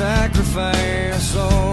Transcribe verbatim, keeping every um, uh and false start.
sacrifice. Oh.